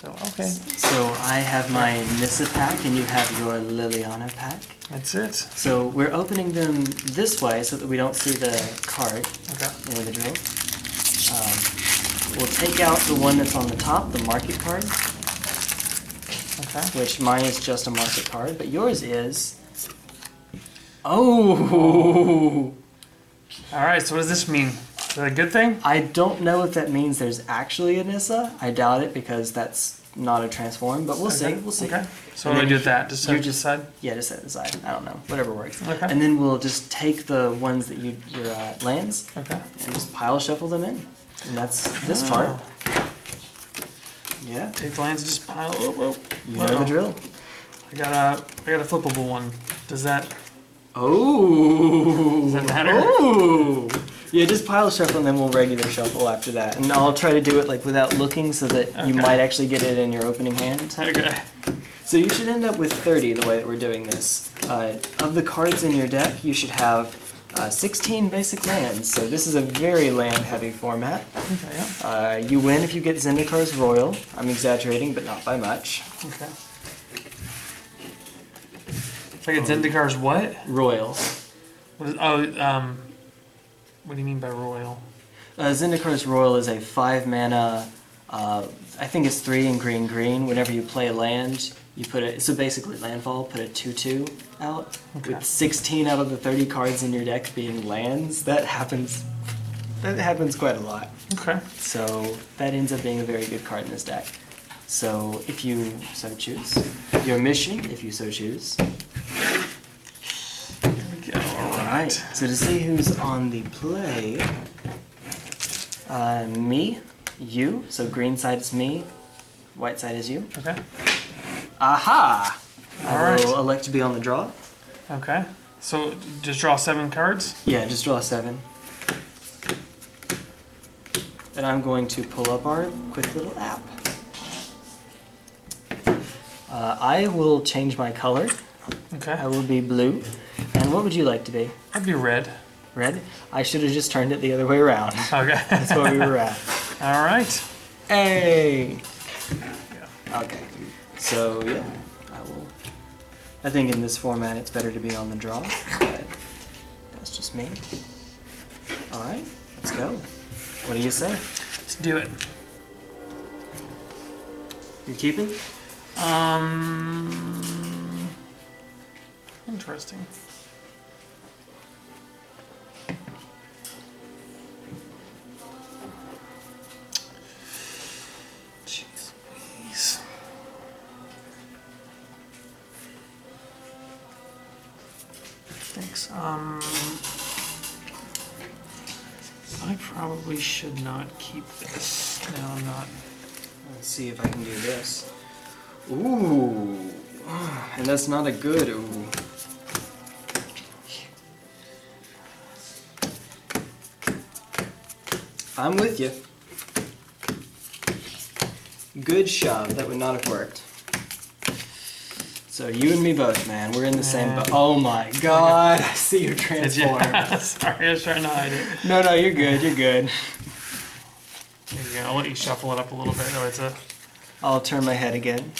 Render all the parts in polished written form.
So, okay. So I have my Nissa pack and you have your Liliana pack. That's it. So we're opening them this way so that we don't see the card. Okay. You know the drill. We'll take out the one that's on the top, the market card. Okay. Which mine is just a market card, but yours is... Oh! Alright, so what does this mean? Is that a good thing? I don't know if that means there's actually a Nissa. I doubt it because that's not a transform, but we'll see. We'll see. Okay. So what do we do with that? Just set it aside? Yeah, just set it aside. I don't know. Whatever works. Okay. And then we'll just take the ones that you, your lands and just pile shuffle them in. And that's this part. Yeah. Take the lands and just pile You know the drill. I got a flippable one. Does that... Oh! Does that matter? Oh! Yeah, just pile shuffle and then we'll regular shuffle after that. And I'll try to do it like without looking so that you might actually get it in your opening hand. Okay. So you should end up with 30 the way that we're doing this. Of the cards in your deck, you should have 16 basic lands. So this is a very land-heavy format. Okay, yeah. You win if you get Zendikar's Royal. I'm exaggerating, but not by much. Okay. If I get Zendikar's what? Royal. What is, what do you mean by royal? Zendikar's Royal is a 5 mana, I think it's 3 in green green. Whenever you play land, you put it, so basically landfall, put a 2/2 out. Okay. With 16 out of the 30 cards in your deck being lands, that happens quite a lot. Okay. So that ends up being a very good card in this deck. So if you so choose, your mission, if you so choose. Alright, so to see who's on the play, me, you, so green side is me, white side is you. Okay. Aha! Alright. I will elect to be on the draw. Okay. So just draw 7 cards? Yeah, just draw 7. And I'm going to pull up our quick little app. I will change my color. Okay. I will be blue. And what would you like to be? I'd be red. Red? I should have just turned it the other way around. Okay. That's where we were at. All right. Hey! Okay. So, yeah. I will... I think in this format it's better to be on the draw. But that's just me. All right. Let's go. What do you say? Let's do it. You're keeping? Interesting. Jeez Louise. Thanks. I probably should not keep this. No, I'm not. Let's see if I can do this. Ooh. And that's not a good ooh. I'm with you. Good shove. That would not have worked. So you and me both, man. We're in the same boat. Oh my god. I see you transform. Sorry, I was trying to hide it. No, no, you're good. You're good. There you go. I'll let you shuffle it up a little bit. No, it's a... I'll turn my head again.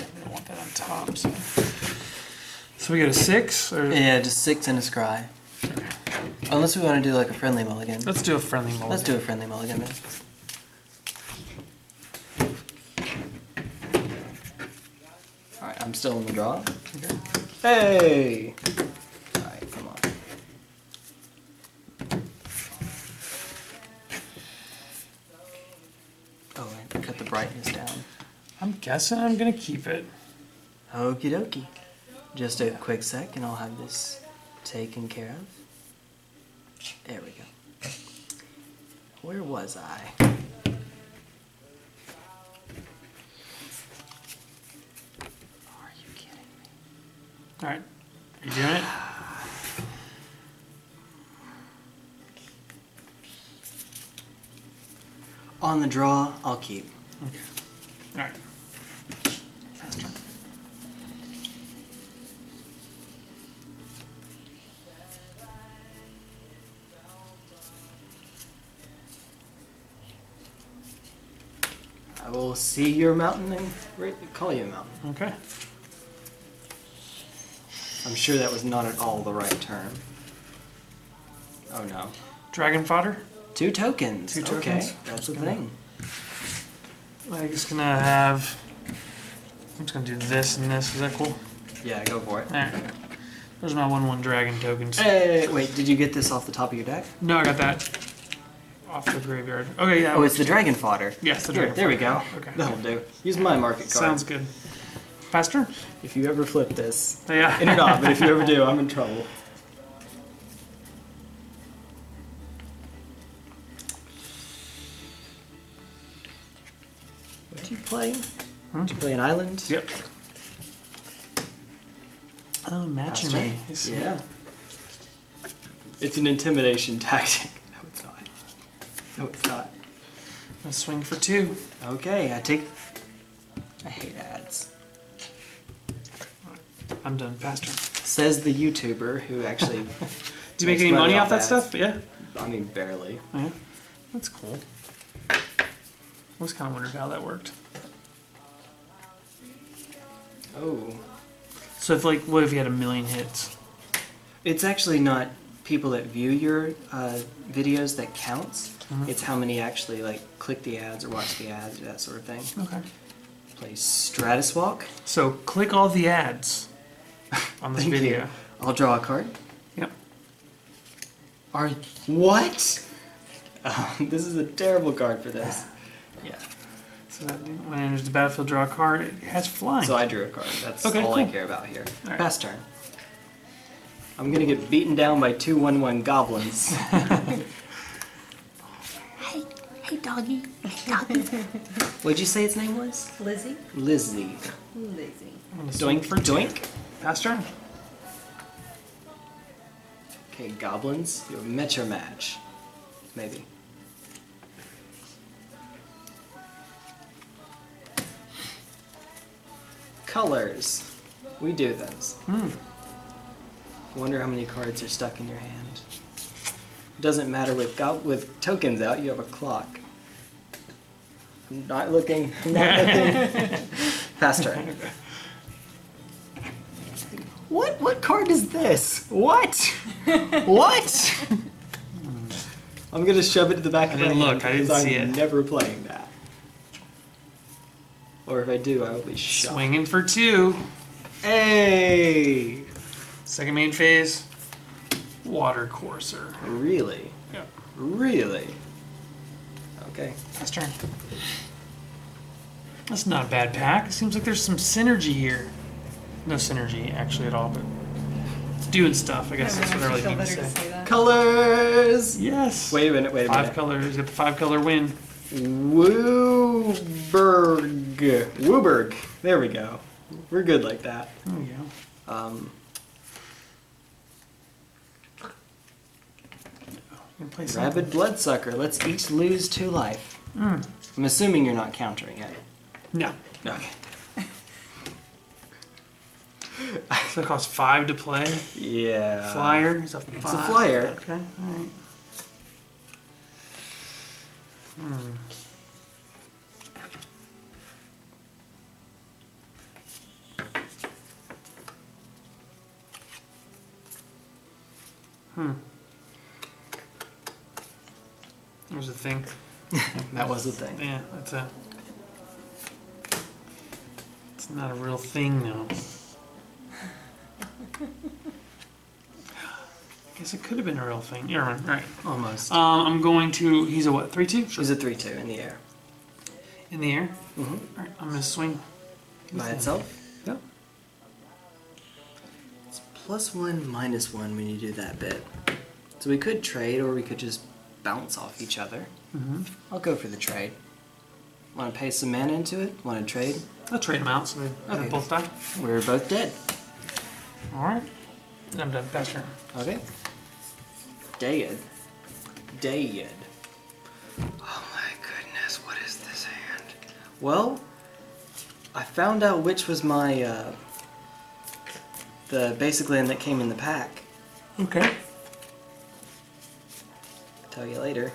I want that on top. So we got a 6? Or... Yeah, just 6 and a scry. Unless we want to do like a friendly mulligan. Let's do a friendly mulligan. Let's do a friendly mulligan, man. Alright, I'm still in the draw. Okay. Hey! Alright, come on. Oh, and cut the brightness down. I'm guessing I'm going to keep it. Okie dokie. Just a quick sec and I'll have this taken care of. There we go. Where was I? Are you kidding me? Alright. Are you doing it? On the draw, I'll keep. Okay. Alright. Fast one. will see your mountain and call you a mountain. Okay. I'm sure that was not at all the right term. Oh no. Dragon Fodder? 2 tokens. 2 tokens. Okay, that's the thing. I'm just gonna have... I'm just gonna do this and this. Is that cool? Yeah, go for it. Alright. There's my 1/1 dragon tokens. Hey, wait, did you get this off the top of your deck? No, I got that off the graveyard. Okay, yeah. Oh, it's the Dragon Fodder. Yes, the Dragon Fodder. There we go. Okay. That'll do. Use my market card. Sounds good. Faster? If you ever flip this. Yeah. And you're not, but if you ever do, I'm in trouble. What do you play? Hmm? Do you play an island? Yep. Oh, matching me. Yeah. It's an intimidation tactic. No, it's not. No, it's not. I'll swing for 2. Okay, I take... I hate ads. I'm done faster. Says the YouTuber who actually... Do you make any money off that stuff? Yeah. I mean, barely. Yeah. That's cool. I was kind of wondering how that worked. Oh... So if like, what if you had 1,000,000 hits? It's actually not people that view your videos that counts. Mm-hmm. It's how many actually like click the ads or watch the ads or that sort of thing. Okay. Play Stratus Walk. So click all the ads on this video. You. I'll draw a card. Yep. Are what? This is a terrible card for this. Yeah. So that when it enters the battlefield, draw a card. It has flying. So I drew a card. That's okay, all cool. I care about here. Right. Pass turn. I'm gonna get beaten down by 2/1/1 goblins. hey, doggy. Hey, doggy. What'd you say its name was? Lizzie. Lizzie. Lizzie. Doink for doink. Pass turn. Okay, goblins. You'll match your match. Maybe. Colors. We do those. Mm. Wonder how many cards are stuck in your hand. Doesn't matter with tokens out, you have a clock. I'm not looking. I'm not looking. Pass turn. What? What card is this? What? What? I'm gonna shove it to the back of my hand. Look, I didn't see it. I'm never playing that. Or if I do, I will be shot. Swinging for 2. Hey! Second main phase, water courser. Really? Yeah. Really? Okay. Last turn. That's not a bad pack. It seems like there's some synergy here. No synergy, actually, at all, but it's doing stuff, I guess. That's what I really mean to say. Colors! Yes! Wait a minute, wait a minute. 5 colors, get the 5-color win. Wooberg. Wooberg. There we go. We're good like that. There we go. Rabid Bloodsucker. Let's each lose 2 life. Mm. I'm assuming you're not countering it. No. Okay. So it costs 5 to play? Yeah. Flyer? It's a flyer. It's a flyer. Okay. All right. Hmm. Hmm. That was a thing. That was a thing. Yeah, that's a... It's not a real thing, though. I guess it could have been a real thing. Yeah, right. Almost. I'm going to... He's a what? 3-2? Sure. He's a 3-2 in the air. In the air? Mm-hmm. All right, I'm going to swing. By itself? Yep. It's +1/-1 when you do that bit. So we could trade, or we could just bounce off each other. Mm-hmm. I'll go for the trade. Want to pay some mana into it? Want to trade? I'll trade them out so they both die. We're both dead. All right. I'm done. Faster. Okay. Dayed. Oh my goodness, what is this hand? Well, I found out which was my, the basic land that came in the pack. Okay. I'll tell you later.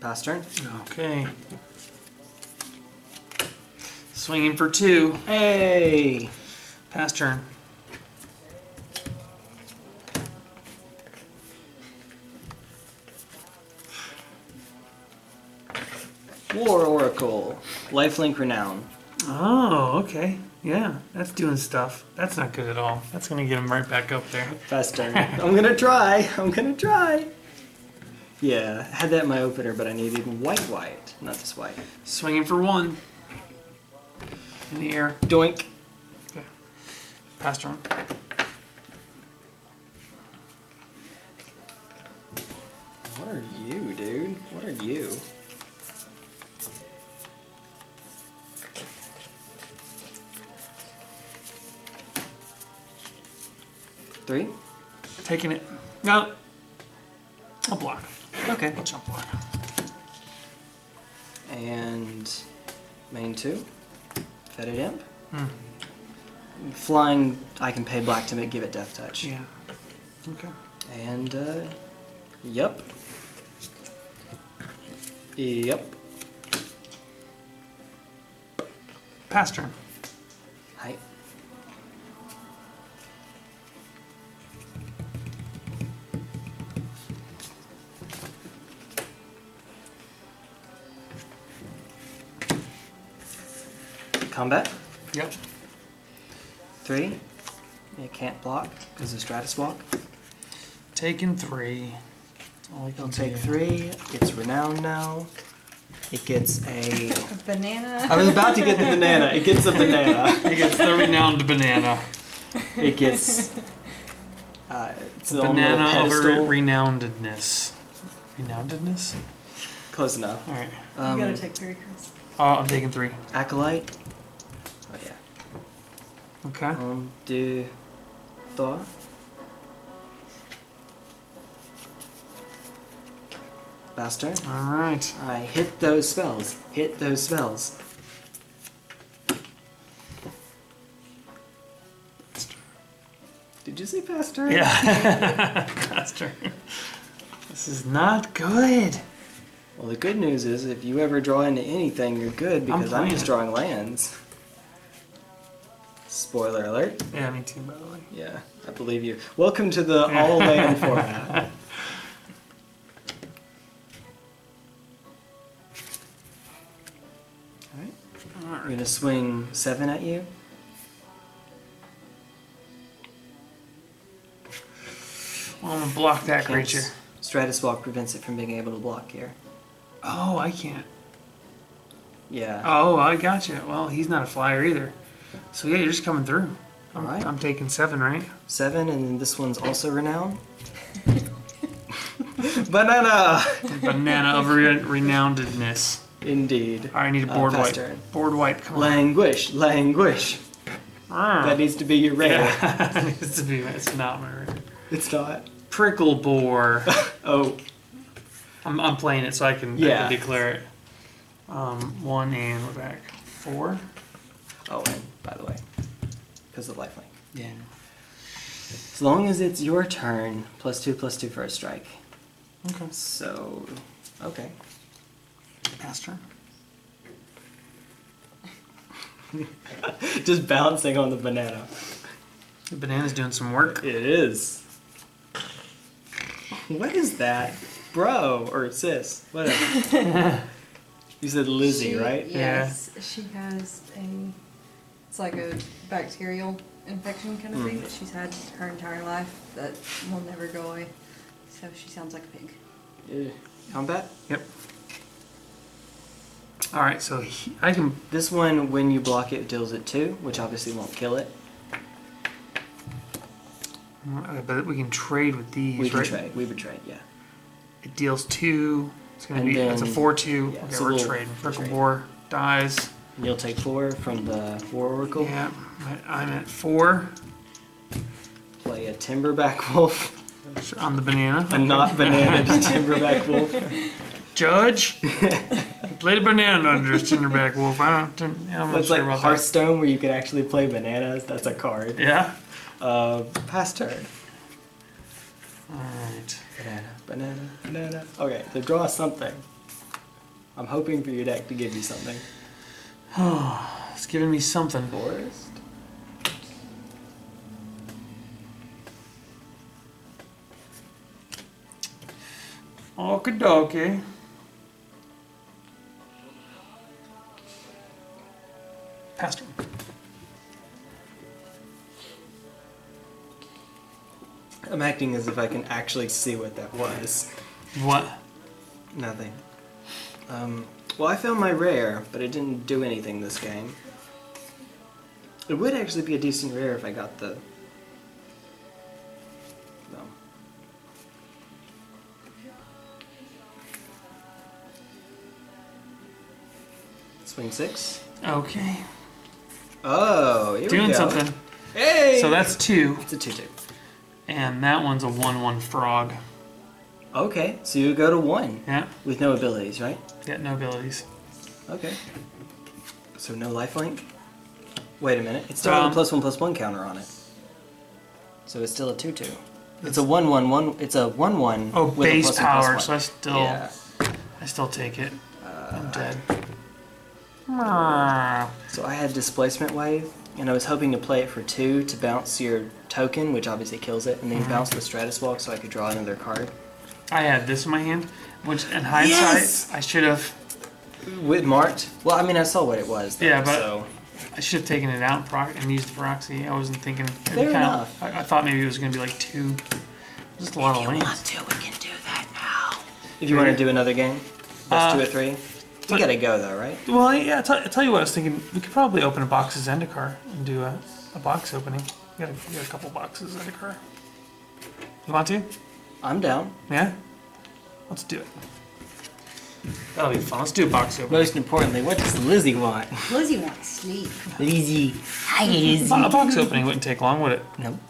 Pass turn. Okay. Swinging for two. Hey! Pass turn. War Oracle. Lifelink Renown. Oh, okay. Yeah, that's doing stuff. That's not good at all. That's going to get him right back up there. Pass turn. I'm going to try. Yeah, I had that in my opener, but I needed white, not just white. Swinging for one. In the air. Doink. Okay. Pass turn. What are you, dude? What are you? Three? Taking it. No. I'll block. Okay. I'll jump block. And main two. Fetid Imp. Hmm. Flying, I can pay black to make, give it Death Touch. Yeah. Okay. And, yep. Yep. Pass turn. Hi. Combat? Yep. Three. It can't block because of Stratus Walk. Taking three. I'll take three. It's renowned now. It gets a... banana. I was about to get the banana. It gets a banana. It gets the renowned banana. It gets... it's the banana over renownedness. Renownedness? Close enough. All right. You gotta take three, Chris. I'm taking three. Acolyte. Oh, yeah. Okay. On deux, trois. Bastard. All right. I hit those spells. Did you say bastard? Yeah. Bastard. This is not good. Well, the good news is if you ever draw into anything, you're good because I'm just drawing lands. Spoiler alert. Yeah, me too, by the way. Yeah, I believe you. Welcome to the all land format. Alright. I'm going to swing seven at you. Well, I'm going to block that creature. Stratus Walk prevents it from being able to block here. Oh, I can't. Yeah. Oh, I gotcha. Well, he's not a flyer either. So yeah, you're just coming through. All right. I'm taking seven, right? Seven, and then this one's also renowned. Banana! Banana of renownedness. Indeed. All right, I need a board wipe. Board wipe, come on. Languish, languish. That needs to be your rare. Yeah. That needs to be, it's not my rare. It's not. Prickle Boar. Oh. I'm playing it so I can, yeah. I can declare it. One and we're back. Four. Oh, and by the way, because of lifelink. Yeah. As long as it's your turn, +2/+2 for a strike. Okay. So, okay. Pass turn. Just bouncing on the banana. The banana's doing some work. It is. What is that? Bro, or sis, whatever. You said Lizzie, right? Yes, yeah. She has a, it's like a bacterial infection kind of thing that she's had her entire life that will never go away. So she sounds like a pig. Yeah. Combat? Yep. All right, so he, I can... This one, when you block it, deals it 2, which obviously won't kill it. But we can trade with these, right? We would trade, yeah. It deals 2. It's going to be then, it's a 4/2. Yeah, okay, so we're trading. Prickle Boar dies. And you'll take 4 from the War Oracle. Yeah, I'm at 4. Play a Timberback Wolf. On the banana. A not banana to Timberback Wolf. Judge, I played a banana under Timberback Wolf. I'm not sure like about Hearthstone, that. Where you can actually play bananas. That's a card. Yeah. Pass turn. All right. Banana, banana, banana. Okay, so draw something. I'm hoping for your deck to give you something. Oh, it's giving me something. Forest. Okie dokie. Pastor. I'm acting as if I can actually see what that was. What? Nothing. Well, I found my rare, but it didn't do anything this game. It would actually be a decent rare if I got the... No. Swing six. Okay. Oh, here we go. Doing something. Hey! So that's two. It's a 2-2. And that one's a 1-1 frog. Okay, so you go to 1. Yeah. With no abilities, right? Yeah, no abilities. Okay. So no lifelink? Wait a minute. It's still got a +1/+1 counter on it. So it's still a 2-2. It's a 1-1-1. It's a 1-1. Oh, with base power, so I still take it. I'm dead. So I had Displacement Wave, and I was hoping to play it for 2 to bounce your token, which obviously kills it, and then bounce the Stratus Walk so I could draw another card. I had this in my hand, which in hindsight, I should have... With marked? Well, I mean, I saw what it was. Though, yeah, but so. I should have taken it out and used Proxy. I wasn't thinking... Fair enough. I thought maybe it was going to be like 2. Just a lot of lanes. If you want to, we can do that now. If you want to do another game, that's 2 or 3. You gotta go though, right? Well, yeah, I tell you what I was thinking. We could probably open a box of Zendikar and do a box opening. You got a couple boxes of Zendikar. You want to? I'm down. Yeah? Let's do it. That'll be fun. Let's do a box opening. Most importantly, what does Lizzie want? Lizzie wants sleep. Lizzie. Hi, Lizzie. A box opening wouldn't take long, would it? Nope.